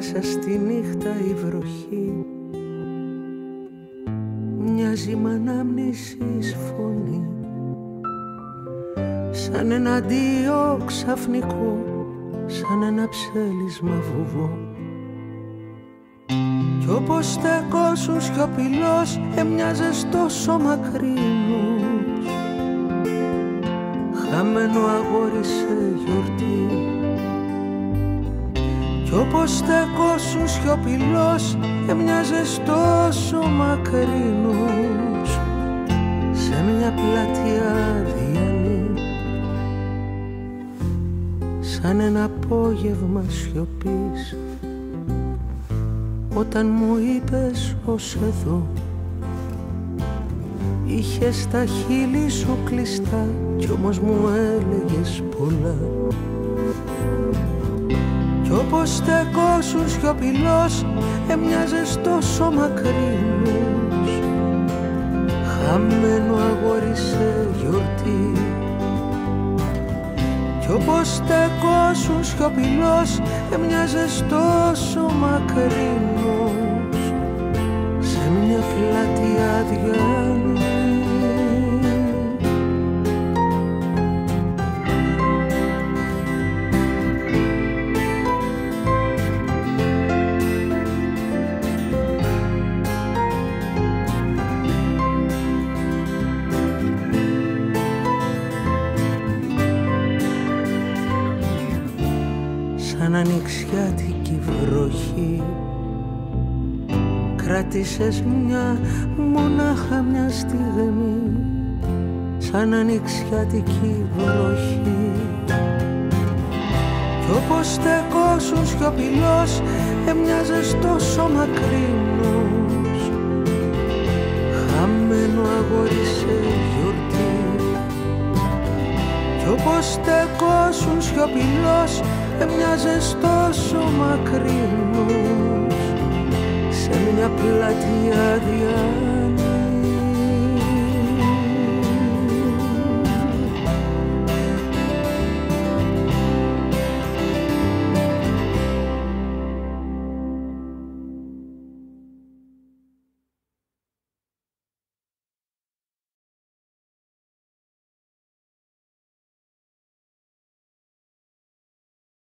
μέσα στη νύχτα η βροχή μοιάζει μ' ανάμνησης φωνή, σαν ένα αντίο ξαφνικό, σαν ένα ψέλισμα βουβό. Κι όπως στέκος σου σιωπηλός έμοιαζες τόσο μακρινός, χαμένο αγόρι σε γιορτή. Κι όπως στέκος σου σιωπηλός έμοιαζες τόσο μακρινός, σε μια πλατεία διανή, σαν ένα απόγευμα σιωπής, όταν μου είπες ως εδώ. Είχες τα χείλη σου κλειστά κι όμως μου έλεγες πολλά. Κι όπως στεκόσουν σιωπηλός έμοιαζες τόσο μακρινός, χαμένο αγόρι σε γιορτή. Κι όπως στεκόσουν σιωπηλός έμοιαζες τόσο μακρινός, σε μια πλατεία διανή. Σαν ανοιξιάτικη βροχή κράτησες μονάχα μια στιγμή, σαν ανοιξιάτικη βροχή. Κι όπως στεκόσουν σιωπηλός έμοιαζες τόσο μακρινός, χαμένο αγόρι σε γιορτή. Κι όπως στεκόσουν σιωπηλός έμοιαζες τόσο μακρινός, σε μια πλατεία διανή.